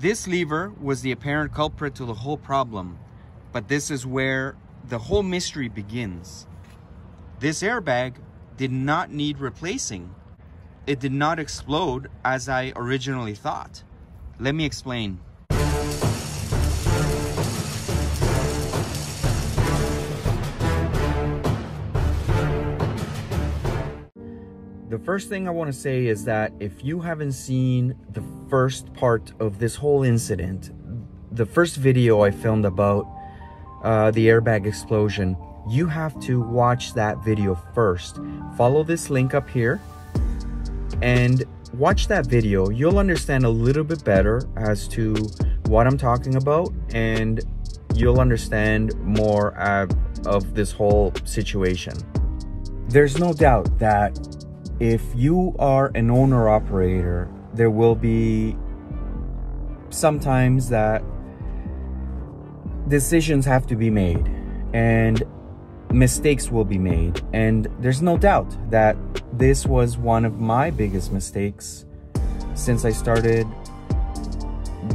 This lever was the apparent culprit to the whole problem, but this is where the whole mystery begins. This airbag did not need replacing. It did not explode as I originally thought. Let me explain. The first thing I want to say is that if you haven't seen the first part of this whole incident, the first video I filmed about the airbag explosion, you have to watch that video first. Follow this link up here and watch that video. You'll understand a little bit better as to what I'm talking about, and you'll understand more of this whole situation. There's no doubt that if you are an owner-operator, there will be sometimes that decisions have to be made and mistakes will be made. And there's no doubt that this was one of my biggest mistakes since I started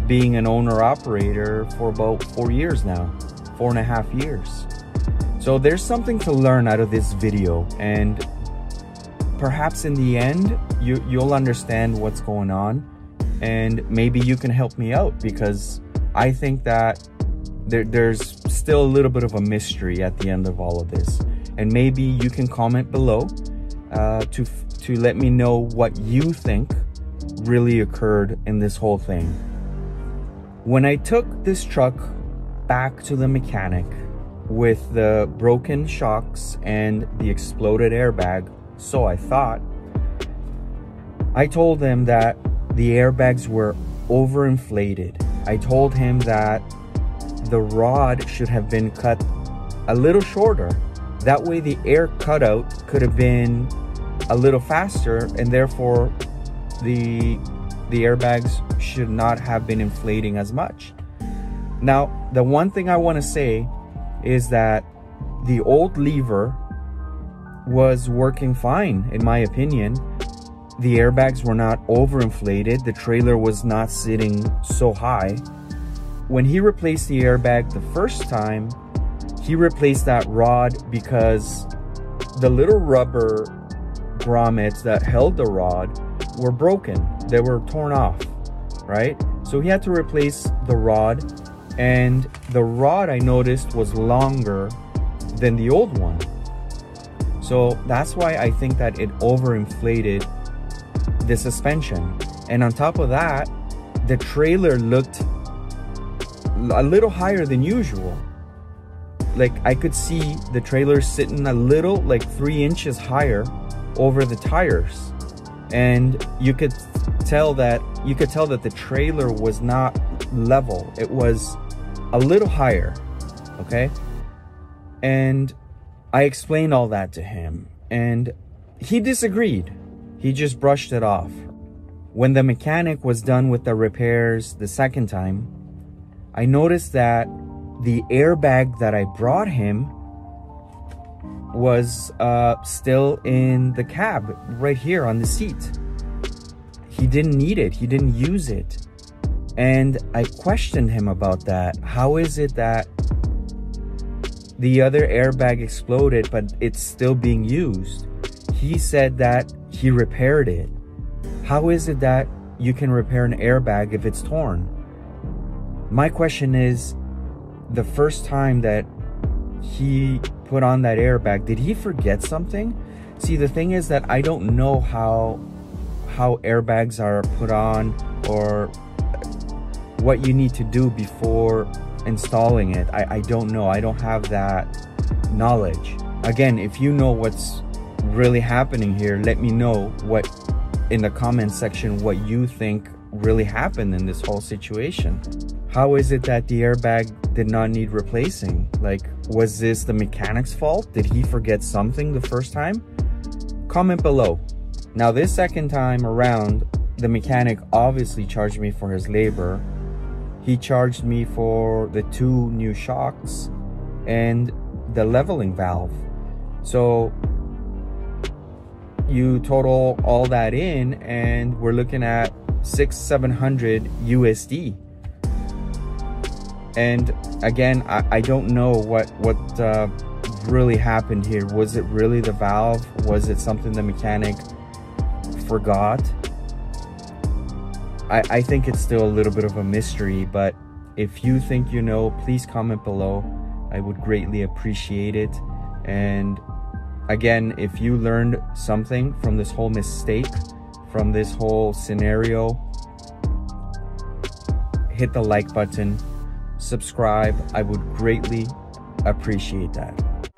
being an owner-operator for about 4 years now, 4.5 years. So there's something to learn out of this video, and perhaps in the end, you'll understand what's going on, and maybe you can help me out, because I think that there's still a little bit of a mystery at the end of all of this. And maybe you can comment below to let me know what you think really occurred in this whole thing. When I took this truck back to the mechanic with the broken shocks and the exploded airbag, so I thought, I told him that the airbags were overinflated. I told him that the rod should have been cut a little shorter. That way the air cutout could have been a little faster, and therefore the airbags should not have been inflating as much. Now, the one thing I want to say is that the old lever was working fine, in my opinion. The airbags were not overinflated. The trailer was not sitting so high. When he replaced the airbag the first time, he replaced that rod because the little rubber grommets that held the rod were broken. They were torn off, right? So he had to replace the rod, and the rod, I noticed, was longer than the old one. So that's why I think that it overinflated the suspension. And on top of that, the trailer looked a little higher than usual. Like, I could see the trailer sitting a little, like 3 inches higher over the tires. And you could tell that the trailer was not level. It was a little higher, okay? And I explained all that to him, and he disagreed. He just brushed it off. When the mechanic was done with the repairs the second time, I noticed that the airbag that I brought him was still in the cab, right here on the seat. He didn't need it, he didn't use it. And I questioned him about that. How is it that the other airbag exploded, but it's still being used? He said that he repaired it. How is it that you can repair an airbag if it's torn? My question is, the first time that he put on that airbag, did he forget something? See, the thing is that I don't know how airbags are put on or what you need to do before installing it. I don't know. I don't have that knowledge. Again, if you know what's really happening here, let me know what in the comments section what you think really happened in this whole situation. How is it that the airbag did not need replacing? Like, was this the mechanic's fault? Did he forget something the first time? Comment below. Now, this second time around, the mechanic obviously charged me for his labor. He charged me for the 2 new shocks and the leveling valve. So you total all that in, and we're looking at $600–$700 USD And again, I don't know what really happened here. Was it really the valve? Was it something the mechanic forgot? I think it's still a little bit of a mystery, but if you think you know, please comment below. I would greatly appreciate it. And again, if you learned something from this whole mistake, from this whole scenario, hit the like button, subscribe. I would greatly appreciate that.